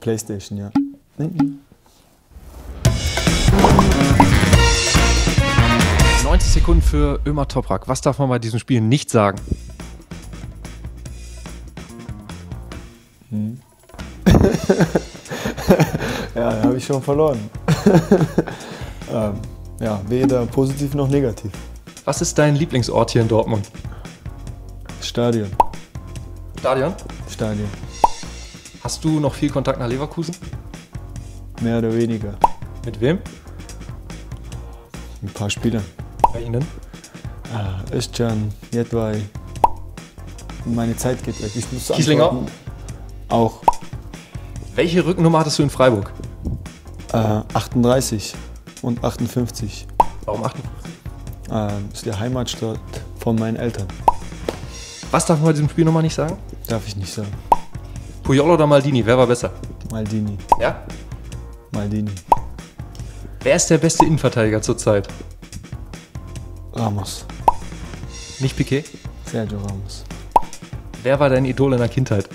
Playstation, ja. Mhm. 90 Sekunden für Ömer Toprak. Was darf man bei diesem Spiel nicht sagen? Hm. Ja, da habe ich schon verloren. Ja, weder positiv noch negativ. Was ist dein Lieblingsort hier in Dortmund? Stadion. Stadion? Stadion. Hast du noch viel Kontakt nach Leverkusen? Mehr oder weniger. Mit wem? Ein paar Spieler. Bei Ihnen? Özcan, Jetway. Meine Zeit geht weg. Ich muss Kieslinger? Auch. Welche Rückennummer hattest du in Freiburg? 38 und 58. Warum 58? Ist die Heimatstadt von meinen Eltern. Was darf man bei diesem Spiel nochmal nicht sagen? Darf ich nicht sagen. Puyol oder Maldini, wer war besser? Maldini. Ja? Maldini. Wer ist der beste Innenverteidiger zurzeit? Ramos. Nicht Piqué? Sergio Ramos. Wer war dein Idol in der Kindheit?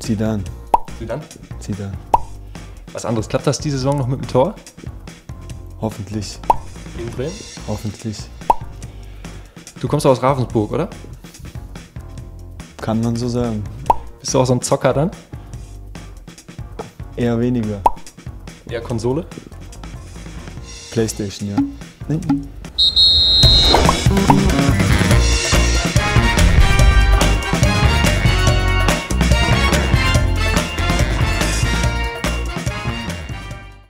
Zidane. Zidane? Zidane. Was anderes, klappt das diese Saison noch mit dem Tor? Hoffentlich. In Bremen? Hoffentlich. Du kommst aus Ravensburg, oder? Kann man so sagen. Bist du auch so ein Zocker dann? Eher weniger. Eher Konsole? Playstation, ja.